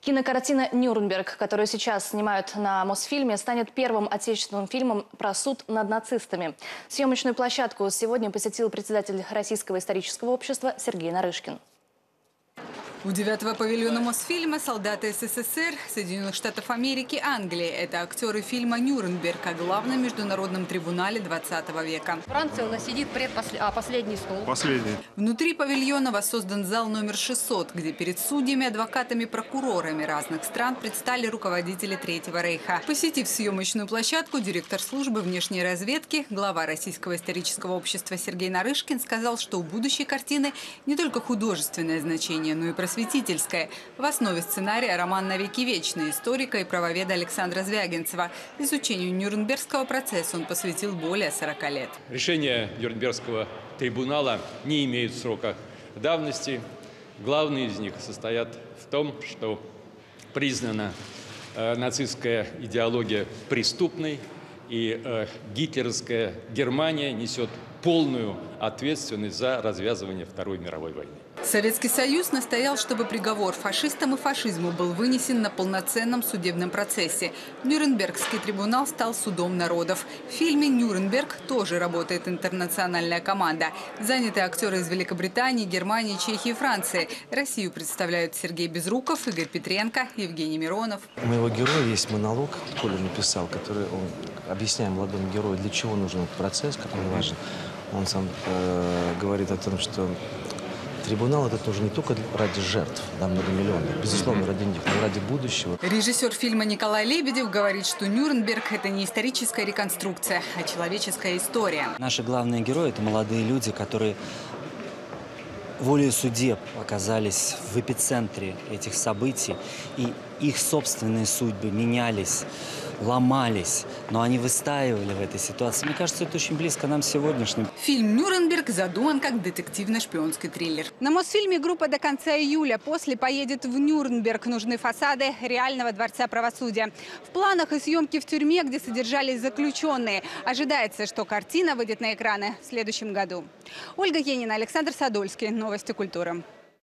Кинокартина «Нюрнберг», которую сейчас снимают на Мосфильме, станет первым отечественным фильмом про суд над нацистами. Съемочную площадку сегодня посетил председатель Российского исторического общества Сергей Нарышкин. У 9-го павильона Мосфильма солдаты СССР, Соединенных Штатов Америки, Англии. Это актеры фильма «Нюрнберг» о главном международном трибунале 20 века. Франция у нас сидит последний стол. Последний. Внутри павильона воссоздан зал номер 600, где перед судьями, адвокатами, прокурорами разных стран предстали руководители Третьего рейха. Посетив съемочную площадку, директор службы внешней разведки, глава Российского исторического общества Сергей Нарышкин сказал, что у будущей картины не только художественное значение, но и просветительская. В основе сценария роман «На веки вечные» историка и правоведа Александра Звягинцева. Изучению Нюрнбергского процесса он посвятил более 40 лет. Решения Нюрнбергского трибунала не имеют срока давности. Главные из них состоят в том, что признана нацистская идеология преступной, и гитлеровская Германия несет полную ответственность за развязывание Второй мировой войны. Советский Союз настоял, чтобы приговор фашистам и фашизму был вынесен на полноценном судебном процессе. Нюрнбергский трибунал стал судом народов. В фильме «Нюрнберг» тоже работает интернациональная команда. Заняты актеры из Великобритании, Германии, Чехии и Франции. Россию представляют Сергей Безруков, Игорь Петренко, Евгений Миронов. У моего героя есть монолог, Коля написал, который он объясняет молодому герою, для чего нужен этот процесс, как он важен. Он сам говорит о том, что трибунал этот нужен не только ради жертв, многомиллионных, безусловно, ради них, но и ради будущего. Режиссер фильма Николай Лебедев говорит, что «Нюрнберг» – это не историческая реконструкция, а человеческая история. Наши главные герои – это молодые люди, которые волею судеб оказались в эпицентре этих событий, и их собственные судьбы менялись, ломались, но они выстаивали в этой ситуации. Мне кажется, это очень близко нам сегодняшним. Фильм «Нюрнберг» задуман как детективно-шпионский триллер. На Мосфильме группа до конца июля. После поедет в Нюрнберг. Нужны фасады реального дворца правосудия. В планах и съемки в тюрьме, где содержались заключенные. Ожидается, что картина выйдет на экраны в следующем году. Ольга Генина, Александр Садольский. Новости культуры.